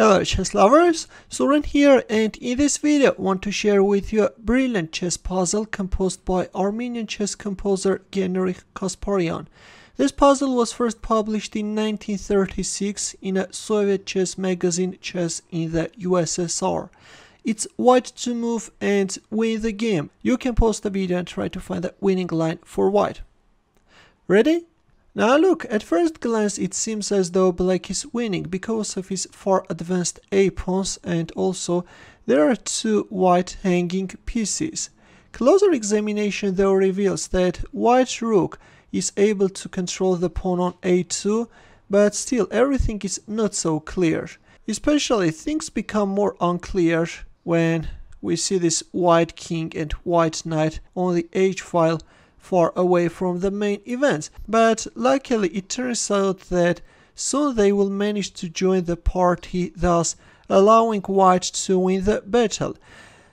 Hello chess lovers, Soren here, and in this video I want to share with you a brilliant chess puzzle composed by Armenian chess composer Genrikh Kasparyan. This puzzle was first published in 1936 in a Soviet chess magazine, Chess in the USSR. It's white to move and win the game. You can pause the video and try to find the winning line for white. Ready? Now look, at first glance it seems as though black is winning because of his far advanced a-pawns, and also there are two white hanging pieces. Closer examination though reveals that white rook is able to control the pawn on a2, but still everything is not so clear. Especially things become more unclear when we see this white king and white knight on the h-file, far away from the main events, but luckily it turns out that soon they will manage to join the party, thus allowing white to win the battle.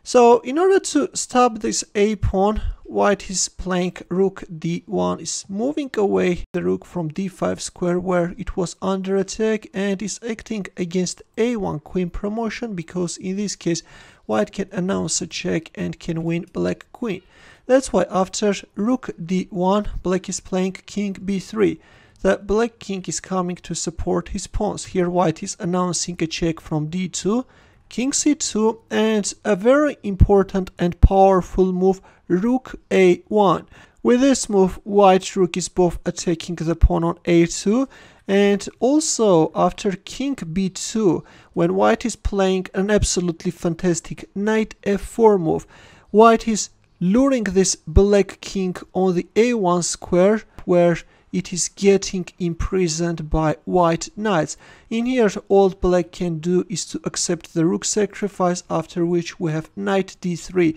So in order to stop this a-pawn, white is playing rook d1, is moving away the rook from d5 square where it was under attack, and is acting against a1 queen promotion, because in this case white can announce a check and can win black queen. That's why after rook d1, black is playing king b3. The black king is coming to support his pawns. Here white is announcing a check from d2, king c2, and a very important and powerful move, rook a1. With this move, white rook is both attacking the pawn on a2, and also after king b2, when white is playing an absolutely fantastic knight f4 move, white is luring this black king on the a1 square where it is getting imprisoned by white knights. In here all black can do is to accept the rook sacrifice, after which we have knight d3.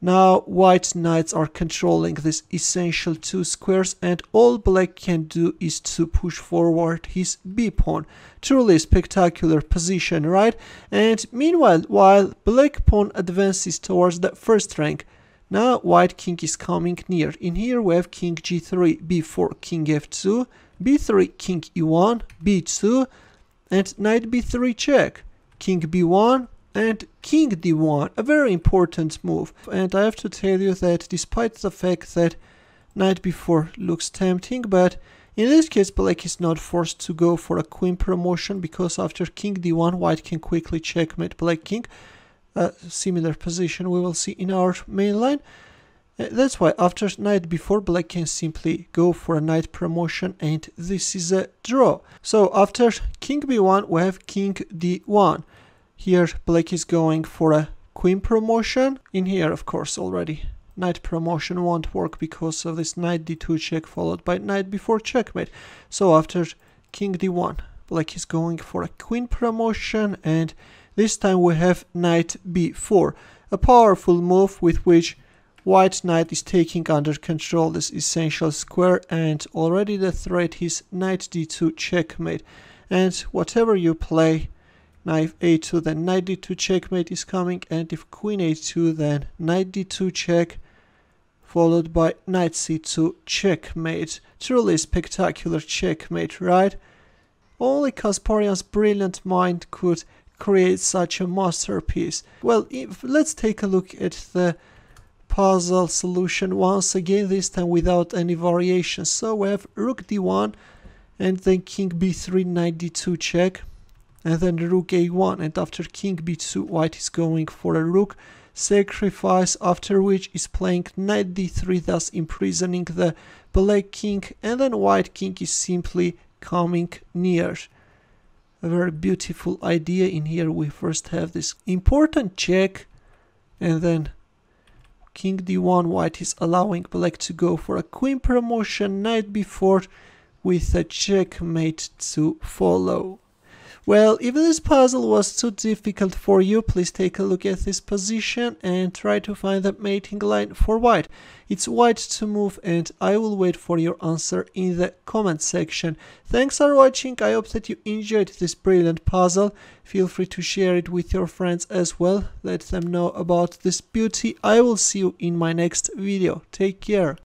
Now white knights are controlling this essential two squares, and all black can do is to push forward his b-pawn. Truly spectacular position, right? And meanwhile, while black pawn advances towards the first rank, now white king is coming near. In here we have king g3, b4, king f2, b3, king e1, b2, and knight b3 check, king b1, and king d1, a very important move. And I have to tell you that despite the fact that knight b4 looks tempting, but in this case black is not forced to go for a queen promotion, because after king d1 white can quickly checkmate black king. A similar position we will see in our main line. That's why after knight b4 black can simply go for a knight promotion, and this is a draw. So after king b1 we have king d1. Here black is going for a queen promotion. In here of course already knight promotion won't work because of this knight d2 check followed by knight b4 checkmate. So after king d1 black is going for a queen promotion, and this time we have knight b4. A powerful move with which white knight is taking under control this essential square, and already the threat is knight d2 checkmate. And whatever you play, knight a2, then knight d2 checkmate is coming, and if queen a2, then knight d2 check, followed by knight c2 checkmate. Truly spectacular checkmate, right? Only Kasparyan's brilliant mind could create such a masterpiece. Well, let's take a look at the puzzle solution once again, this time without any variations. So we have rook d1, and then king b3, knight d2 check, and then rook a1, and after king b2 white is going for a rook sacrifice, after which is playing knight d3, thus imprisoning the black king, and then white king is simply coming near. A very beautiful idea. In here we first have this important check, and then king d1, white is allowing black to go for a queen promotion, knight b4, with a checkmate to follow. Well, if this puzzle was too difficult for you, please take a look at this position and try to find the mating line for white. It's white to move, and I will wait for your answer in the comment section. Thanks for watching. I hope that you enjoyed this brilliant puzzle. Feel free to share it with your friends as well. Let them know about this beauty. I will see you in my next video. Take care.